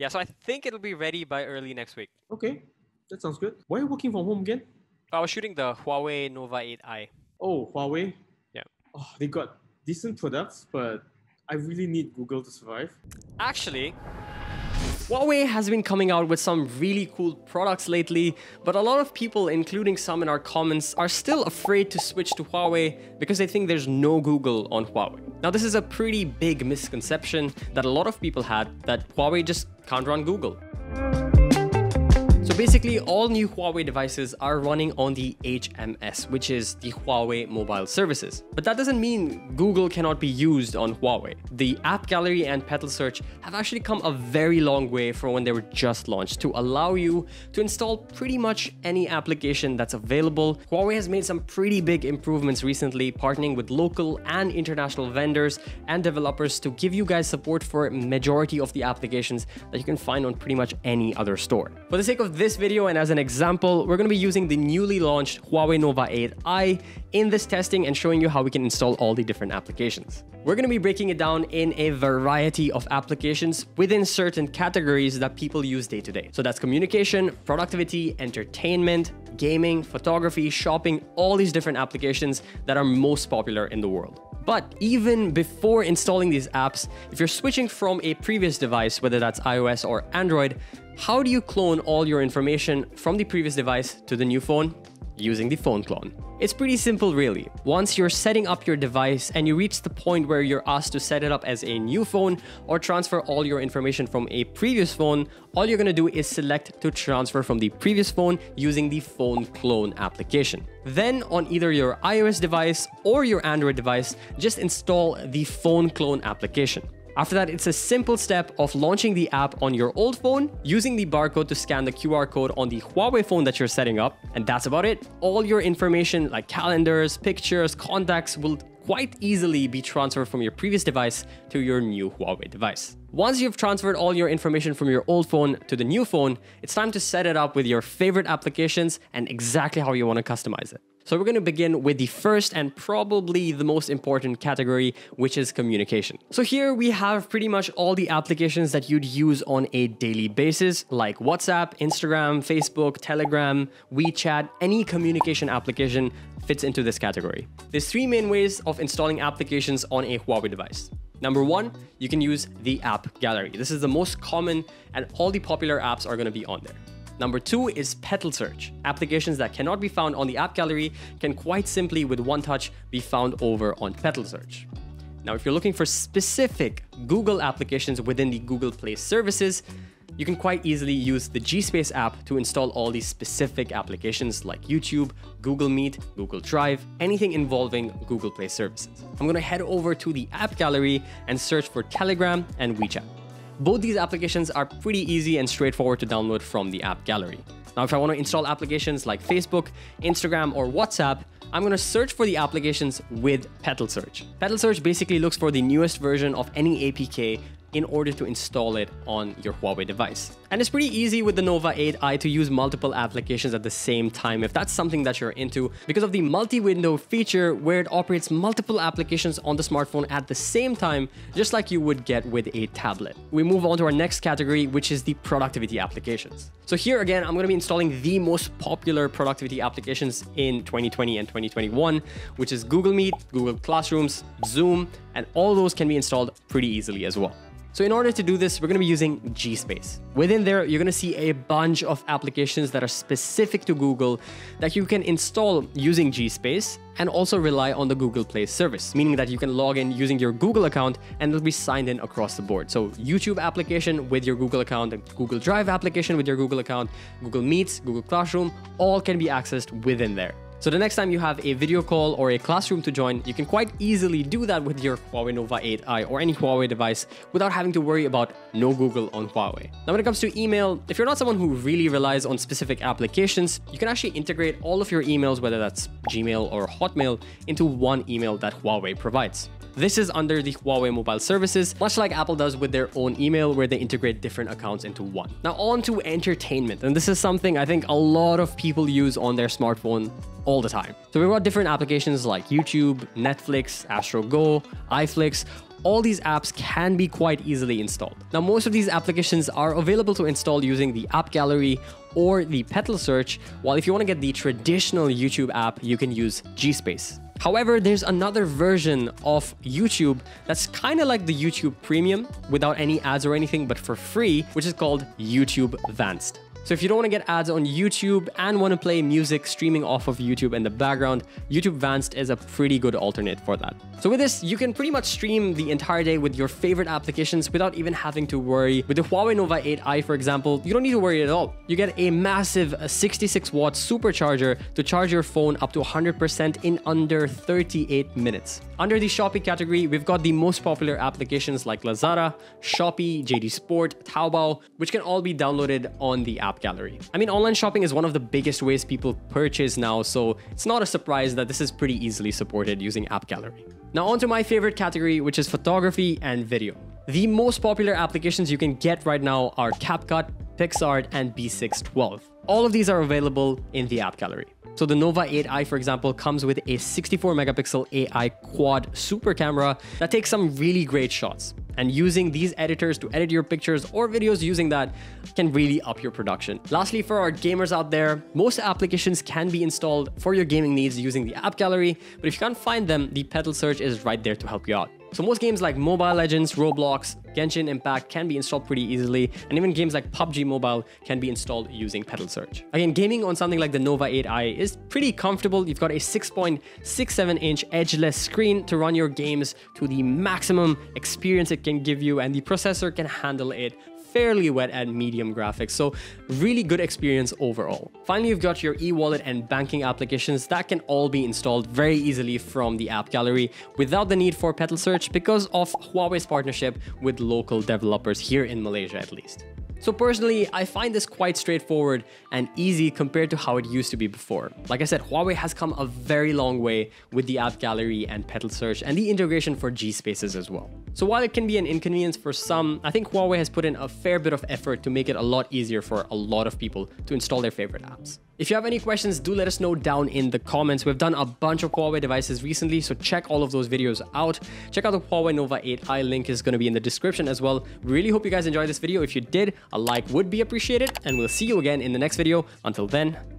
Yeah, so I think it'll be ready by early next week. Okay, that sounds good. Why are you working from home again? I was shooting the Huawei Nova 8i. Oh, Huawei? Yeah. Oh, they got decent products, but I really need Google to survive. Actually, Huawei has been coming out with some really cool products lately, but a lot of people, including some in our comments, are still afraid to switch to Huawei because they think there's no Google on Huawei. Now, this is a pretty big misconception that a lot of people had, that Huawei just can't run Google. So basically, all new Huawei devices are running on the HMS, which is the Huawei Mobile Services. But that doesn't mean Google cannot be used on Huawei. The App Gallery and Petal Search have actually come a very long way from when they were just launched to allow you to install pretty much any application that's available. Huawei has made some pretty big improvements recently, partnering with local and international vendors and developers to give you guys support for majority of the applications that you can find on pretty much any other store. For the sake of this video and as an example, we're going to be using the newly launched Huawei Nova 8i in this testing and showing you how we can install all the different applications. We're going to be breaking it down in a variety of applications within certain categories that people use day to day. So that's communication, productivity, entertainment, gaming, photography, shopping, all these different applications that are most popular in the world. But even before installing these apps, if you're switching from a previous device, whether that's iOS or Android, how do you clone all your information from the previous device to the new phone? Using the Phone Clone. It's pretty simple, really. Once you're setting up your device and you reach the point where you're asked to set it up as a new phone or transfer all your information from a previous phone, all you're gonna do is select to transfer from the previous phone using the Phone Clone application. Then on either your iOS device or your Android device, just install the Phone Clone application. After that, it's a simple step of launching the app on your old phone, using the barcode to scan the QR code on the Huawei phone that you're setting up, and that's about it. All your information like calendars, pictures, contacts will quite easily be transferred from your previous device to your new Huawei device. Once you've transferred all your information from your old phone to the new phone, it's time to set it up with your favorite applications and exactly how you want to customize it. So we're going to begin with the first and probably the most important category, which is communication. So here we have pretty much all the applications that you'd use on a daily basis, like WhatsApp, Instagram, Facebook, Telegram, WeChat. Any communication application fits into this category. There's three main ways of installing applications on a Huawei device. Number one, you can use the App Gallery. This is the most common and all the popular apps are going to be on there. Number two is Petal Search. Applications that cannot be found on the App Gallery can quite simply with one touch be found over on Petal Search. Now, if you're looking for specific Google applications within the Google Play Services, you can quite easily use the G-Space app to install all these specific applications like YouTube, Google Meet, Google Drive, anything involving Google Play Services. I'm going to head over to the App Gallery and search for Telegram and WeChat. Both these applications are pretty easy and straightforward to download from the App Gallery. Now, if I want to install applications like Facebook, Instagram, or WhatsApp, I'm going to search for the applications with Petal Search. Petal Search basically looks for the newest version of any APK in order to install it on your Huawei device. And it's pretty easy with the Nova 8i to use multiple applications at the same time if that's something that you're into, because of the multi-window feature where it operates multiple applications on the smartphone at the same time, just like you would get with a tablet. We move on to our next category, which is the productivity applications. So here again, I'm going to be installing the most popular productivity applications in 2020 and 2021, which is Google Meet, Google Classrooms, Zoom, and all those can be installed pretty easily as well. So in order to do this, we're going to be using G-Space. Within there, you're going to see a bunch of applications that are specific to Google that you can install using G-Space and also rely on the Google Play service, meaning that you can log in using your Google account and it'll be signed in across the board. So YouTube application with your Google account, Google Drive application with your Google account, Google Meets, Google Classroom, all can be accessed within there. So the next time you have a video call or a classroom to join, you can quite easily do that with your Huawei Nova 8i or any Huawei device without having to worry about no Google on Huawei. Now, when it comes to email, if you're not someone who really relies on specific applications, you can actually integrate all of your emails, whether that's Gmail or Hotmail, into one email that Huawei provides. This is under the Huawei Mobile Services, much like Apple does with their own email where they integrate different accounts into one. Now on to entertainment, and this is something I think a lot of people use on their smartphone all the time. So we've got different applications like YouTube, Netflix, AstroGo, iFlix, all these apps can be quite easily installed. Now, most of these applications are available to install using the App Gallery or the Petal Search, while if you want to get the traditional YouTube app, you can use G-Space. However, there's another version of YouTube that's kind of like the YouTube Premium without any ads or anything, but for free, which is called YouTube Vanced. So if you don't want to get ads on YouTube and want to play music streaming off of YouTube in the background, YouTube Vanced is a pretty good alternate for that. So with this, you can pretty much stream the entire day with your favorite applications without even having to worry. With the Huawei Nova 8i, for example, you don't need to worry at all. You get a massive 66-watt supercharger to charge your phone up to 100% in under 38 minutes. Under the Shopee category, we've got the most popular applications like Lazada, Shopee, JD Sport, Taobao, which can all be downloaded on the App Gallery. I mean, online shopping is one of the biggest ways people purchase now, so it's not a surprise that this is pretty easily supported using App Gallery. Now onto my favorite category, which is photography and video. The most popular applications you can get right now are CapCut, PicsArt, and B612. All of these are available in the App Gallery. So the Nova 8i, for example, comes with a 64 megapixel AI quad super camera that takes some really great shots. And using these editors to edit your pictures or videos using that can really up your production. Lastly, for our gamers out there, most applications can be installed for your gaming needs using the App Gallery, but if you can't find them, the Petal Search is right there to help you out. So most games like Mobile Legends, Roblox, Genshin Impact can be installed pretty easily, and even games like PUBG Mobile can be installed using Petal Search. Again, gaming on something like the Nova 8i is pretty comfortable. You've got a 6.67-inch edgeless screen to run your games to the maximum experience it can give you, and the processor can handle it fairly wet and medium graphics, so really good experience overall. Finally, you've got your e-wallet and banking applications that can all be installed very easily from the App Gallery without the need for Petal Search because of Huawei's partnership with local developers here in Malaysia at least. So personally, I find this quite straightforward and easy compared to how it used to be before. Like I said, Huawei has come a very long way with the App Gallery and Petal Search and the integration for G-Spaces as well. So while it can be an inconvenience for some, I think Huawei has put in a fair bit of effort to make it a lot easier for a lot of people to install their favorite apps. If you have any questions, do let us know down in the comments. We've done a bunch of Huawei devices recently, so check all of those videos out. Check out the Huawei Nova 8i, link is going to be in the description as well. Really hope you guys enjoyed this video. If you did, a like would be appreciated, and we'll see you again in the next video. Until then,